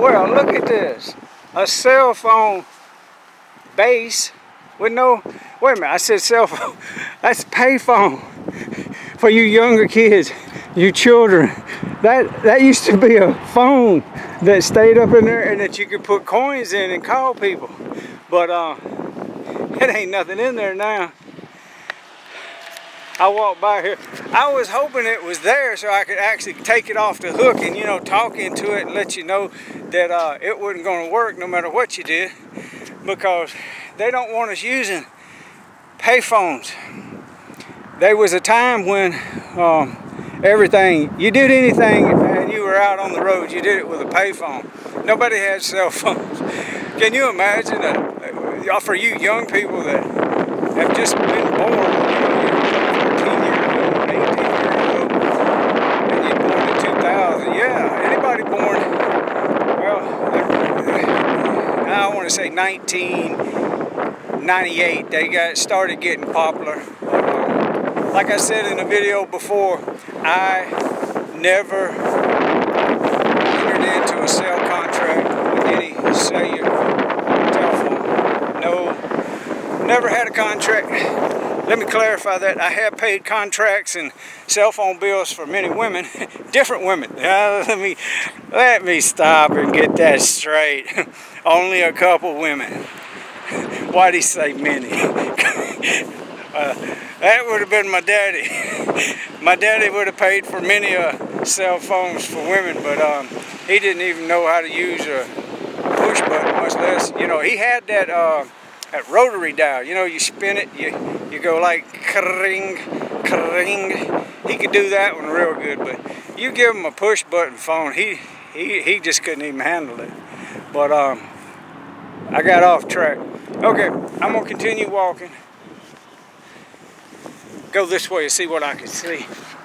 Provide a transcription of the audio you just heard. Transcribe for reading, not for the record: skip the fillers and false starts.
Well, look at this. A cell phone base with no, wait a minute, I said cell phone. That's pay phone for you younger kids, you children. That used to be a phone that stayed up in there and that you could put coins in and call people. But it ain't nothing in there now. I walked by here. I was hoping it was there so I could actually take it off the hook and, you know, talk into it and let you know that it wasn't going to work no matter what you did, because they don't want us using payphones. There was a time when everything, you did anything and you were out on the road, you did it with a payphone. Nobody had cell phones. Can you imagine that, for you young people that have just been born, say 1998, they started getting popular. Like I said in the video before, I never entered into a cell contract with any cellular telephone. No, never had a contract. Let me clarify that. I have paid contracts and cell phone bills for many women, different women. Let me stop and get that straight. Only a couple women. Why'd he say many? That would have been my daddy. My daddy would have paid for many cell phones for women, but he didn't even know how to use a push button, much less. You know, he had that that rotary dial. You know, you spin it, you go like kring, kring. He could do that one real good, but you give him a push button phone, he just couldn't even handle it. But I got off track. Okay, I'm gonna continue walking. Go this way and see what I can see.